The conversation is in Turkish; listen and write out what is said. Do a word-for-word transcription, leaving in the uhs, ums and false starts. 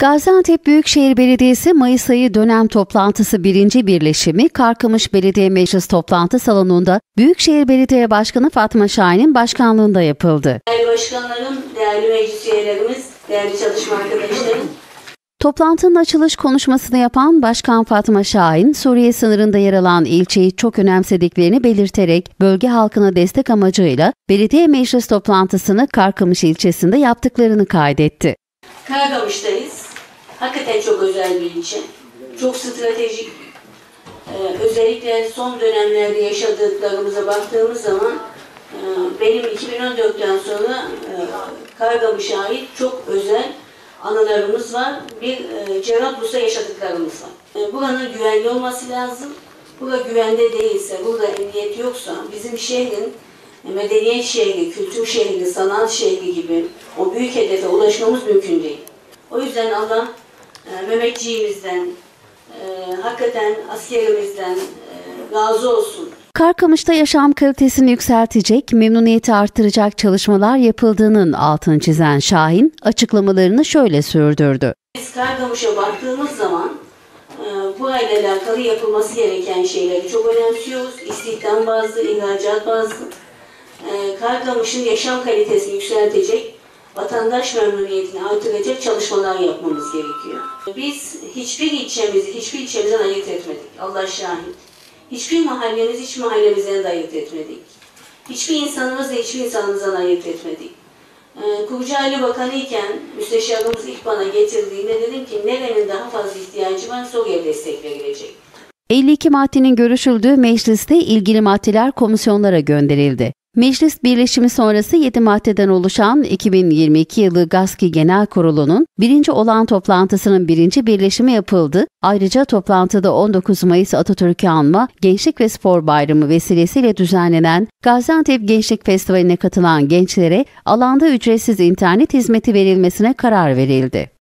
Gaziantep Büyükşehir Belediyesi Mayıs ayı dönem toplantısı birinci birleşimi Karkamış Belediye Meclis Toplantı Salonu'nda Büyükşehir Belediye Başkanı Fatma Şahin'in başkanlığında yapıldı. Değerli başkanlarım, değerli meclis üyelerimiz, değerli çalışma arkadaşlarım. Toplantının açılış konuşmasını yapan Başkan Fatma Şahin, Suriye sınırında yer alan ilçeyi çok önemsediklerini belirterek bölge halkına destek amacıyla belediye meclis toplantısını Karkamış ilçesinde yaptıklarını kaydetti. Karkamış'tayız. Hakikaten çok özel bir ilçe. Çok stratejik. Ee, özellikle son dönemlerde yaşadıklarımıza baktığımız zaman e, benim iki bin on dörtten sonra e, Karkamış'a ait çok özel anılarımız var. Bir e, Cerrahbus'ta yaşadıklarımız var. E, buranın güvenli olması lazım. Burada güvende değilse, burada emniyet yoksa bizim şehrin medeniyet şehri, kültür şehri, sanat şehri gibi o büyük hedefe ulaşmamız mümkün değil. O yüzden Allah e, Mehmetçiğimizden, e, hakikaten askerimizden e, razı olsun. Karkamış'ta yaşam kalitesini yükseltecek, memnuniyeti artıracak çalışmalar yapıldığının altını çizen Şahin açıklamalarını şöyle sürdürdü. Biz Karkamış'a baktığımız zaman e, bu aileyle alakalı yapılması gereken şeyleri çok önemsiyoruz. İstihdam bazlı, ihracat bazlı. E, Karkamış'ın yaşam kalitesini yükseltecek, vatandaş memnuniyetini artıracak çalışmalar yapmamız gerekiyor. Biz hiçbir ilçemizi, hiçbir ilçemizden ayırt etmedik. Allah şahit. Hiçbir mahallemiz, hiç mahallemizden de ayırt etmedik. Hiçbir insanımızla, hiçbir insanımızdan ayırt etmedik. Ee, Kurucu Aile Bakanı iken müsteşarımız ilk bana getirdiğinde dedim ki nerenin daha fazla ihtiyacı var, Suriye destek verilecek. elli iki maddenin görüşüldüğü mecliste ilgili maddeler komisyonlara gönderildi. Meclis birleşimi sonrası yedi maddeden oluşan iki bin yirmi iki yılı GASKİ Genel Kurulu'nun birinci olan toplantısının birinci birleşimi yapıldı. Ayrıca toplantıda on dokuz Mayıs Atatürk'ü anma, Gençlik ve Spor Bayramı vesilesiyle düzenlenen Gaziantep Gençlik Festivali'ne katılan gençlere alanda ücretsiz internet hizmeti verilmesine karar verildi.